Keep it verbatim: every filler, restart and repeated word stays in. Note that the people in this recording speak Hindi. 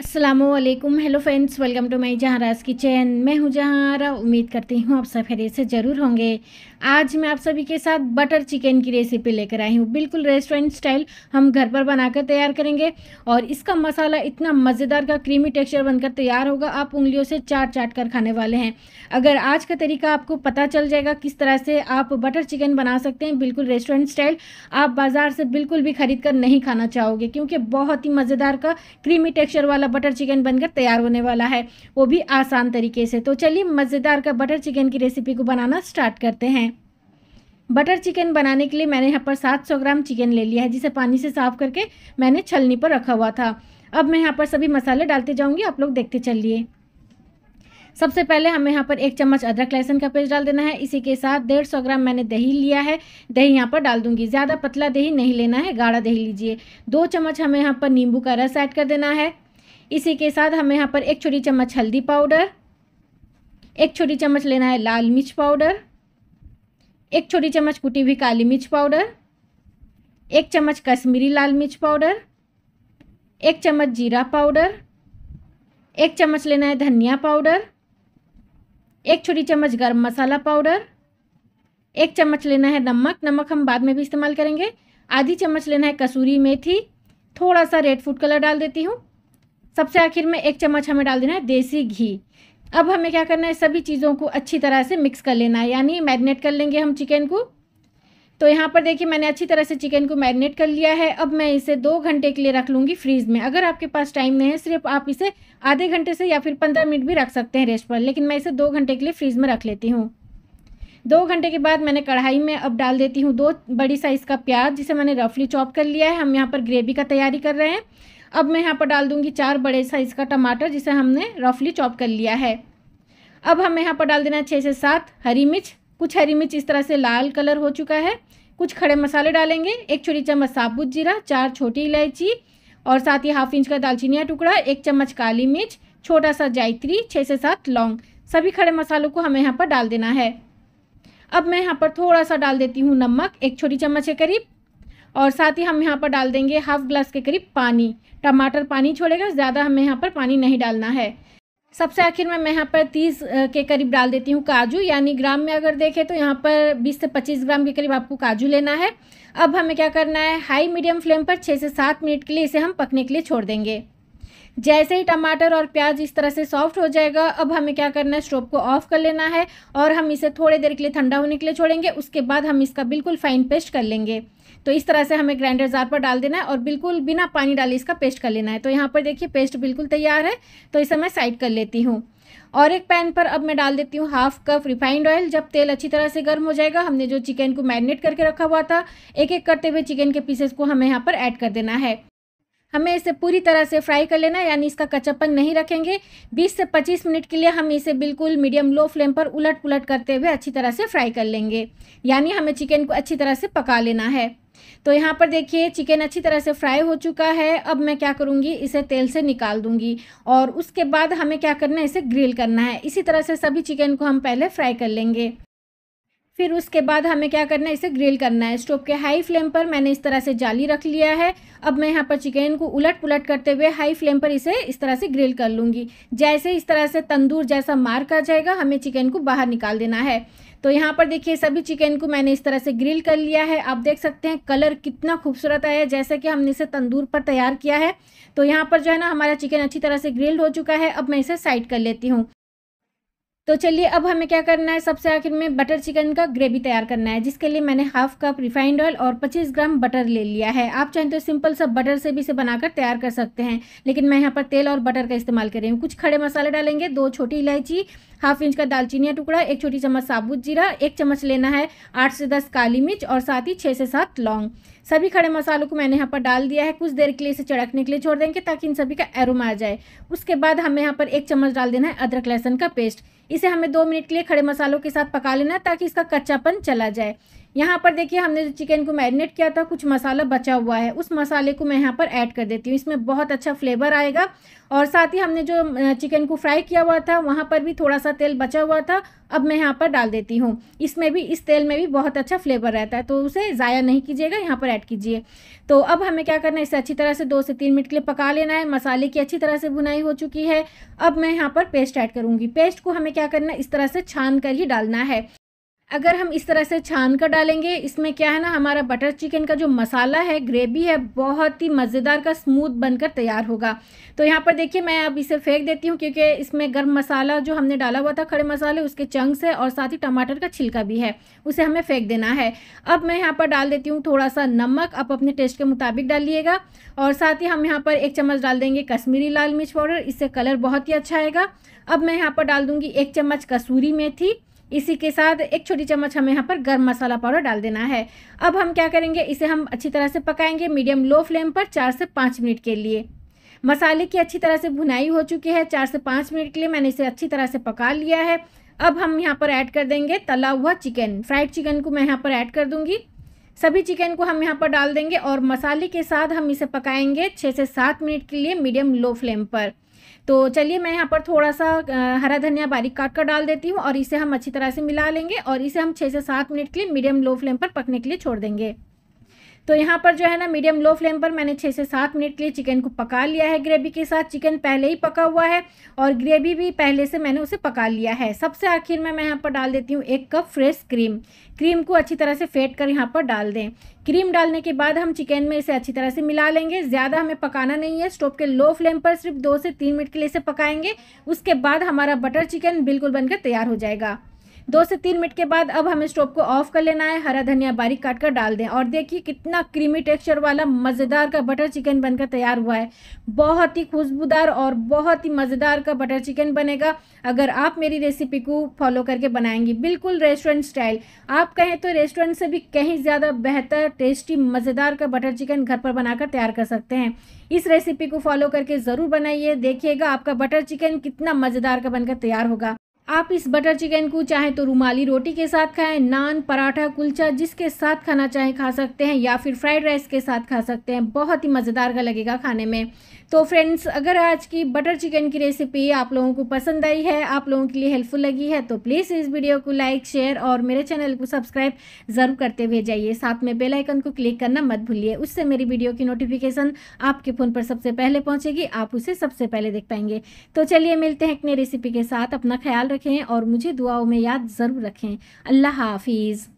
अस्सलामुअलैकुम। Hello friends, welcome to my जहाँ आराज़ किचन। मैं हूँ जहाँ आरा। उम्मीद करती हूँ आप सब खैरियत से ज़रूर होंगे। आज मैं आप सभी के साथ बटर चिकन की रेसिपी लेकर आई हूँ। बिल्कुल रेस्टोरेंट स्टाइल हम घर पर बनाकर तैयार करेंगे और इसका मसाला इतना मज़ेदार का क्रीमी टेक्सचर बनकर तैयार होगा, आप उंगलियों से चाट चाट कर खाने वाले हैं। अगर आज का तरीका आपको पता चल जाएगा किस तरह से आप बटर चिकन बना सकते हैं बिल्कुल रेस्टोरेंट स्टाइल, आप बाज़ार से बिल्कुल भी खरीद कर नहीं खाना चाहोगे, क्योंकि बहुत ही मज़ेदार का क्रीमी टेक्सचर वाला बटर चिकन बनकर तैयार होने वाला है, वो भी आसान तरीके से। तो चलिए मज़ेदार का बटर चिकन की रेसिपी को बनाना स्टार्ट करते हैं। बटर चिकन बनाने के लिए मैंने यहाँ पर सात सौ ग्राम चिकन ले लिया है, जिसे पानी से साफ करके मैंने छलनी पर रखा हुआ था। अब मैं यहाँ पर सभी मसाले डालते जाऊँगी, आप लोग देखते चलिए। सबसे पहले हमें यहाँ पर एक चम्मच अदरक लहसुन का पेस्ट डाल देना है। इसी के साथ डेढ़ सौ ग्राम मैंने दही लिया है, दही यहाँ पर डाल दूंगी। ज़्यादा पतला दही नहीं लेना है, गाढ़ा दही लीजिए। दो चम्मच हमें यहाँ पर नींबू का रस ऐड कर देना है। इसी के साथ हमें यहाँ पर एक छोटी चम्मच हल्दी पाउडर, एक छोटी चम्मच लेना है लाल मिर्च पाउडर, एक छोटी चम्मच कुटी हुई काली मिर्च पाउडर, एक चम्मच कश्मीरी लाल मिर्च पाउडर, एक चम्मच जीरा पाउडर, एक चम्मच लेना है धनिया पाउडर, एक छोटी चम्मच गरम मसाला पाउडर, एक चम्मच लेना है नमक। नमक हम बाद में भी इस्तेमाल करेंगे। आधी चम्मच लेना है कसूरी मेथी, थोड़ा सा रेड फूड कलर डाल देती हूँ। सबसे आखिर में एक चम्मच हमें डाल देना है देसी घी। अब हमें क्या करना है, सभी चीज़ों को अच्छी तरह से मिक्स कर लेना है, यानी मैरिनेट कर लेंगे हम चिकन को। तो यहाँ पर देखिए मैंने अच्छी तरह से चिकन को मैरिनेट कर लिया है। अब मैं इसे दो घंटे के लिए रख लूँगी फ्रीज़ में। अगर आपके पास टाइम नहीं है, सिर्फ आप इसे आधे घंटे से या फिर पंद्रह मिनट भी रख सकते हैं रेस्ट पर, लेकिन मैं इसे दो घंटे के लिए फ्रीज़ में रख लेती हूँ। दो घंटे के बाद मैंने कढ़ाई में अब डाल देती हूँ दो बड़ी साइज़ का प्याज, जिसे मैंने रफली चॉप कर लिया है। हम यहाँ पर ग्रेवी का तैयारी कर रहे हैं। अब मैं यहाँ पर डाल दूंगी चार बड़े साइज़ का टमाटर, जिसे हमने रफली चॉप कर लिया है। अब हमें यहाँ पर डाल देना है छः से सात हरी मिर्च। कुछ हरी मिर्च इस तरह से लाल कलर हो चुका है। कुछ खड़े मसाले डालेंगे, एक छोटी चम्मच साबुत जीरा, चार छोटी इलायची और साथ ही हाफ इंच का दालचीनी का टुकड़ा, एक चम्मच काली मिर्च, छोटा सा जायत्री, छः से सात लौंग। सभी खड़े मसालों को हमें यहाँ पर डाल देना है। अब मैं यहाँ पर थोड़ा सा डाल देती हूँ नमक, एक छोटी चम्मच के करीब, और साथ ही हम यहाँ पर डाल देंगे हाफ ग्लास के करीब पानी। टमाटर पानी छोड़ेगा, ज़्यादा हमें यहाँ पर पानी नहीं डालना है। सबसे आखिर में मैं यहाँ पर तीस के करीब डाल देती हूँ काजू, यानी ग्राम में अगर देखें तो यहाँ पर बीस से पच्चीस ग्राम के करीब आपको काजू लेना है। अब हमें क्या करना है, हाई मीडियम फ्लेम पर छः से सात मिनट के लिए इसे हम पकने के लिए छोड़ देंगे। जैसे ही टमाटर और प्याज इस तरह से सॉफ्ट हो जाएगा, अब हमें क्या करना है, स्टोव को ऑफ कर लेना है और हम इसे थोड़ी देर के लिए ठंडा होने के लिए छोड़ेंगे। उसके बाद हम इसका बिल्कुल फाइन पेस्ट कर लेंगे। तो इस तरह से हमें ग्राइंडर जार पर डाल देना है और बिल्कुल बिना पानी डाले इसका पेस्ट कर लेना है। तो यहाँ पर देखिए पेस्ट बिल्कुल तैयार है। तो इसे मैं साइड कर लेती हूँ और एक पैन पर अब मैं डाल देती हूँ हाफ कप रिफाइंड ऑयल। जब तेल अच्छी तरह से गर्म हो जाएगा, हमने जो चिकन को मैरिनेट करके रखा हुआ था, एक एक करते हुए चिकन के पीसेस को हमें यहाँ पर ऐड कर देना है। हमें इसे पूरी तरह से फ्राई कर लेना है, यानी इसका कच्चापन नहीं रखेंगे। बीस से पच्चीस मिनट के लिए हम इसे बिल्कुल मीडियम लो फ्लेम पर उलट पुलट करते हुए अच्छी तरह से फ्राई कर लेंगे, यानी हमें चिकन को अच्छी तरह से पका लेना है। तो यहाँ पर देखिए चिकन अच्छी तरह से फ्राई हो चुका है। अब मैं क्या करूँगी, इसे तेल से निकाल दूँगी और उसके बाद हमें क्या करना है, इसे ग्रिल करना है। इसी तरह से सभी चिकन को हम पहले फ्राई कर लेंगे, फिर उसके बाद हमें क्या करना है, इसे ग्रिल करना है। स्टोव के हाई फ्लेम पर मैंने इस तरह से जाली रख लिया है। अब मैं यहाँ पर चिकन को उलट पुलट करते हुए हाई फ्लेम पर इसे इस तरह से ग्रिल कर लूँगी। जैसे इस तरह से तंदूर जैसा मार्क आ जाएगा, हमें चिकन को बाहर निकाल देना है। तो यहाँ पर देखिए सभी चिकन को मैंने इस तरह से ग्रिल कर लिया है। आप देख सकते हैं कलर कितना खूबसूरत आया है, जैसे कि हमने इसे तंदूर पर तैयार किया है। तो यहाँ पर जो है ना हमारा चिकन अच्छी तरह से ग्रिल हो चुका है। अब मैं इसे साइड कर लेती हूँ। तो चलिए अब हमें क्या करना है, सबसे आखिर में बटर चिकन का ग्रेवी तैयार करना है, जिसके लिए मैंने हाफ कप रिफाइंड ऑयल और पच्चीस ग्राम बटर ले लिया है। आप चाहें तो सिंपल सा बटर से भी इसे बनाकर तैयार कर सकते हैं, लेकिन मैं यहाँ पर तेल और बटर का इस्तेमाल कर रही हूँ। कुछ खड़े मसाले डालेंगे, दो छोटी इलायची, हाफ इंच का दालचीनी का टुकड़ा, एक छोटी चम्मच साबुत जीरा, एक चम्मच लेना है आठ से दस काली मिर्च और साथ ही छः से सात लौंग। सभी खड़े मसालों को मैंने यहाँ पर डाल दिया है। कुछ देर के लिए इसे चढ़कने के लिए छोड़ देंगे ताकि इन सभी का एरोमा आ जाए। उसके बाद हमें यहाँ पर एक चम्मच डाल देना है अदरक लहसुन का पेस्ट। इसे हमें दो मिनट के लिए खड़े मसालों के साथ पका लेना है ताकि इसका कच्चापन चला जाए, यहाँ पर देखिए हमने जो चिकन को मैरिनेट किया था कुछ मसाला बचा हुआ है, उस मसाले को मैं यहाँ पर ऐड कर देती हूँ, इसमें बहुत अच्छा फ्लेवर आएगा। और साथ ही हमने जो चिकन को फ्राई किया हुआ था वहाँ पर भी थोड़ा सा तेल बचा हुआ था, अब मैं यहाँ पर डाल देती हूँ। इसमें भी इस तेल में भी बहुत अच्छा फ्लेवर रहता है, तो उसे ज़ाया नहीं कीजिएगा, यहाँ पर ऐड कीजिए। तो अब हमें क्या करना है, इसे अच्छी तरह से दो से तीन मिनट के लिए पका लेना है। मसाले की अच्छी तरह से भुनाई हो चुकी है, अब मैं यहाँ पर पेस्ट ऐड करूँगी। पेस्ट को हमें क्या करना है, इस तरह से छान कर ही डालना है। अगर हम इस तरह से छान कर डालेंगे, इसमें क्या है ना, हमारा बटर चिकन का जो मसाला है, ग्रेवी है, बहुत ही मज़ेदार का स्मूथ बनकर तैयार होगा। तो यहाँ पर देखिए मैं अब इसे फेंक देती हूँ, क्योंकि इसमें गर्म मसाला जो हमने डाला हुआ था, खड़े मसाले, उसके चंक्स है और साथ ही टमाटर का छिलका भी है, उसे हमें फेंक देना है। अब मैं यहाँ पर डाल देती हूँ थोड़ा सा नमक, आप अपने टेस्ट के मुताबिक डालिएगा। और साथ ही हम यहाँ पर एक चम्मच डाल देंगे कश्मीरी लाल मिर्च पाउडर, इससे कलर बहुत ही अच्छा आएगा। अब मैं यहाँ पर डाल दूँगी एक चम्मच कसूरी मेथी, इसी के साथ एक छोटी चम्मच हमें यहाँ पर गर्म मसाला पाउडर डाल देना है। अब हम क्या करेंगे, इसे हम अच्छी तरह से पकाएंगे मीडियम लो फ्लेम पर चार से पाँच मिनट के लिए। मसाले की अच्छी तरह से भुनाई हो चुकी है, चार से पाँच मिनट के लिए मैंने इसे अच्छी तरह से पका लिया है। अब हम यहाँ पर ऐड कर देंगे तला हुआ चिकन, फ्राइड चिकन को मैं यहाँ पर ऐड कर दूँगी। सभी चिकन को हम यहाँ पर डाल देंगे और मसाले के साथ हम इसे पकाएंगे छः से सात मिनट के लिए मीडियम लो फ्लेम पर। तो चलिए मैं यहाँ पर थोड़ा सा हरा धनिया बारीक काट कर डाल देती हूँ और इसे हम अच्छी तरह से मिला लेंगे और इसे हम छः से सात मिनट के लिए मीडियम लो फ्लेम पर पकने के लिए छोड़ देंगे। तो यहाँ पर जो है ना, मीडियम लो फ्लेम पर मैंने छः से सात मिनट के लिए चिकन को पका लिया है ग्रेवी के साथ। चिकन पहले ही पका हुआ है और ग्रेवी भी पहले से मैंने उसे पका लिया है। सबसे आखिर में मैं यहाँ पर डाल देती हूँ एक कप फ्रेश क्रीम। क्रीम को अच्छी तरह से फेंट कर यहाँ पर डाल दें। क्रीम डालने के बाद हम चिकन में इसे अच्छी तरह से मिला लेंगे। ज़्यादा हमें पकाना नहीं है, स्टोव के लो फ्लेम पर सिर्फ दो से तीन मिनट के लिए इसे पकाएंगे। उसके बाद हमारा बटर चिकन बिल्कुल बनकर तैयार हो जाएगा। दो से तीन मिनट के बाद अब हमें स्टोव को ऑफ कर लेना है। हरा धनिया बारीक काट कर डाल दें और देखिए कितना क्रीमी टेक्सचर वाला मज़ेदार का बटर चिकन बनकर तैयार हुआ है। बहुत ही खुशबूदार और बहुत ही मज़ेदार का बटर चिकन बनेगा अगर आप मेरी रेसिपी को फॉलो करके बनाएंगी, बिल्कुल रेस्टोरेंट स्टाइल। आप कहें तो रेस्टोरेंट से भी कहीं ज़्यादा बेहतर टेस्टी मज़ेदार का बटर चिकन घर पर बनाकर तैयार कर सकते हैं। इस रेसिपी को फॉलो करके ज़रूर बनाइए, देखिएगा आपका बटर चिकन कितना मज़ेदार का बनकर तैयार होगा। आप इस बटर चिकन को चाहे तो रुमाली रोटी के साथ खाएं, नान, पराठा, कुलचा, जिसके साथ खाना चाहे खा सकते हैं, या फिर फ्राइड राइस के साथ खा सकते हैं। बहुत ही मज़ेदार का लगेगा खाने में। तो फ्रेंड्स, अगर आज की बटर चिकन की रेसिपी आप लोगों को पसंद आई है, आप लोगों के लिए हेल्पफुल लगी है, तो प्लीज़ इस वीडियो को लाइक, शेयर और मेरे चैनल को सब्सक्राइब ज़रूर करते हुए जाइए। साथ में बेल आइकन को क्लिक करना मत भूलिए, उससे मेरी वीडियो की नोटिफिकेशन आपके फ़ोन पर सबसे पहले पहुँचेगी, आप उसे सबसे पहले देख पाएंगे। तो चलिए मिलते हैं एक नई रेसिपी के साथ। अपना ख्याल रखें और मुझे दुआओं में याद ज़रूर रखें। अल्लाह हाफिज़।